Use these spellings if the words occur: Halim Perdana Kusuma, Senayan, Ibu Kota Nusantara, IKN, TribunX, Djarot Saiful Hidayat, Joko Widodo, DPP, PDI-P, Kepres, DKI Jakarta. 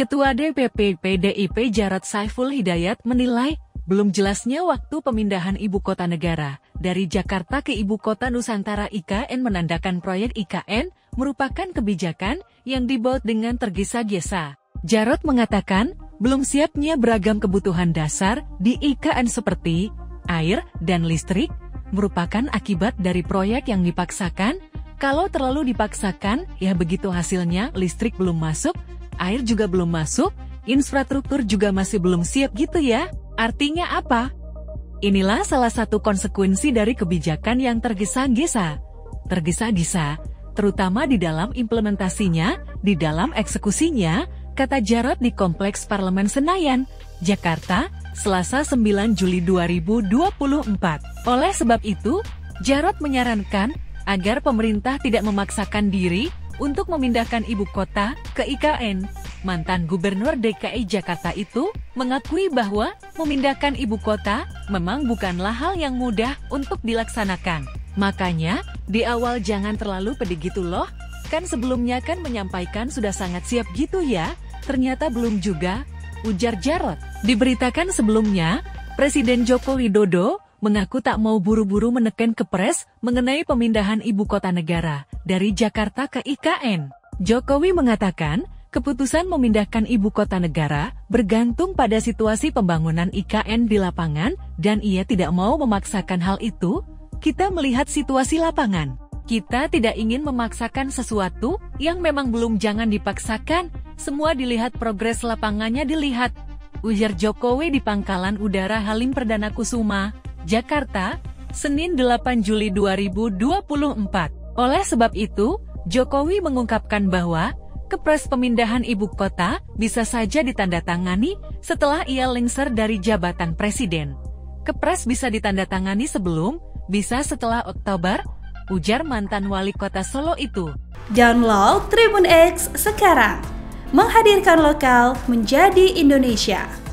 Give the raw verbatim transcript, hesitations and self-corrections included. Ketua D P P P D I-P Djarot Saiful Hidayat menilai, belum jelasnya waktu pemindahan Ibu Kota Negara dari Jakarta ke Ibu Kota Nusantara I K N menandakan proyek I K N merupakan kebijakan yang dibuat dengan tergesa-gesa. Djarot mengatakan, belum siapnya beragam kebutuhan dasar di I K N seperti air dan listrik merupakan akibat dari proyek yang dipaksakan. Kalau terlalu dipaksakan, ya begitu hasilnya, listrik belum masuk, air juga belum masuk, infrastruktur juga masih belum siap gitu ya. Artinya apa? Inilah salah satu konsekuensi dari kebijakan yang tergesa-gesa. Tergesa-gesa, terutama di dalam implementasinya, di dalam eksekusinya, kata Djarot di Kompleks Parlemen Senayan, Jakarta, Selasa sembilan Juli dua ribu dua puluh empat. Oleh sebab itu, Djarot menyarankan agar pemerintah tidak memaksakan diri untuk memindahkan ibu kota ke I K N. Mantan Gubernur D K I Jakarta itu mengakui bahwa memindahkan ibu kota memang bukanlah hal yang mudah untuk dilaksanakan. Makanya, di awal jangan terlalu pede gitu loh, kan sebelumnya kan menyampaikan sudah sangat siap gitu ya, ternyata belum juga, ujar Djarot. Diberitakan sebelumnya, Presiden Joko Widodo mengaku tak mau buru-buru menekan Kepres mengenai pemindahan ibu kota negara dari Jakarta ke I K N. Jokowi mengatakan, keputusan memindahkan ibu kota negara bergantung pada situasi pembangunan I K N di lapangan dan ia tidak mau memaksakan hal itu. Kita melihat situasi lapangan. Kita tidak ingin memaksakan sesuatu yang memang belum, jangan dipaksakan. Semua dilihat progres lapangannya dilihat, ujar Jokowi di Pangkalan Udara Halim Perdana Kusuma, Jakarta, Senin delapan Juli dua ribu dua puluh empat. Oleh sebab itu, Jokowi mengungkapkan bahwa Kepres pemindahan ibu kota bisa saja ditandatangani setelah ia lengser dari jabatan presiden. Kepres bisa ditandatangani sebelum, bisa setelah Oktober, ujar mantan wali kota Solo itu. Download TribunX sekarang, menghadirkan lokal menjadi Indonesia.